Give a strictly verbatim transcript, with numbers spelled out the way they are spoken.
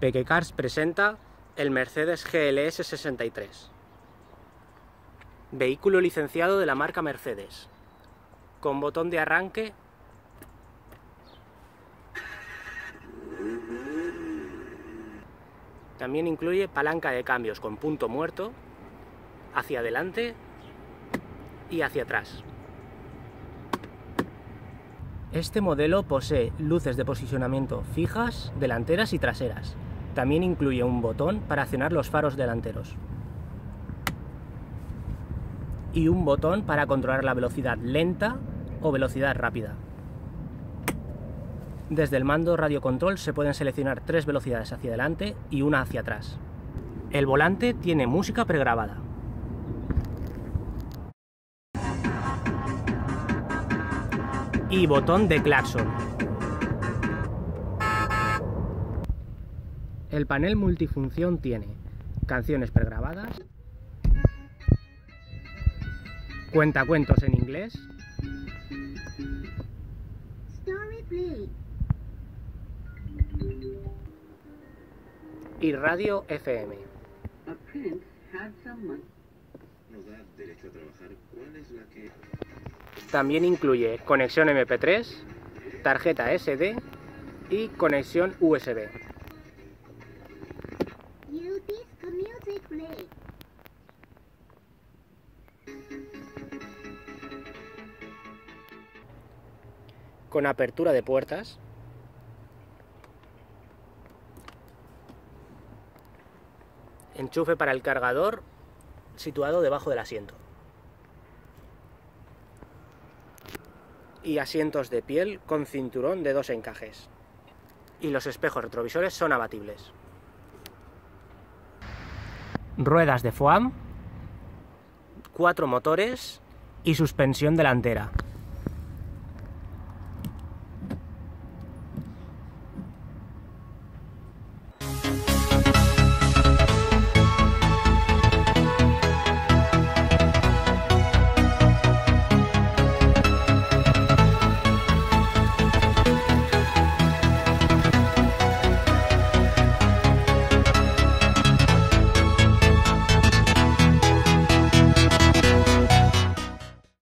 PequeCars presenta el Mercedes G L S sesenta y tres, vehículo licenciado de la marca Mercedes, con botón de arranque, también incluye palanca de cambios con punto muerto, hacia adelante y hacia atrás. Este modelo posee luces de posicionamiento fijas, delanteras y traseras. También incluye un botón para accionar los faros delanteros y un botón para controlar la velocidad lenta o velocidad rápida. Desde el mando radio control se pueden seleccionar tres velocidades hacia adelante y una hacia atrás. El volante tiene música pregrabada. Y botón de claxon. El panel multifunción tiene canciones pregrabadas, cuentacuentos en inglés, y radio F M. También incluye conexión M P tres, tarjeta S D y conexión U S B. Con apertura de puertas, enchufe para el cargador situado debajo del asiento, y asientos de piel con cinturón de dos encajes. Y los espejos retrovisores son abatibles. Ruedas de foam, cuatro motores y suspensión delantera.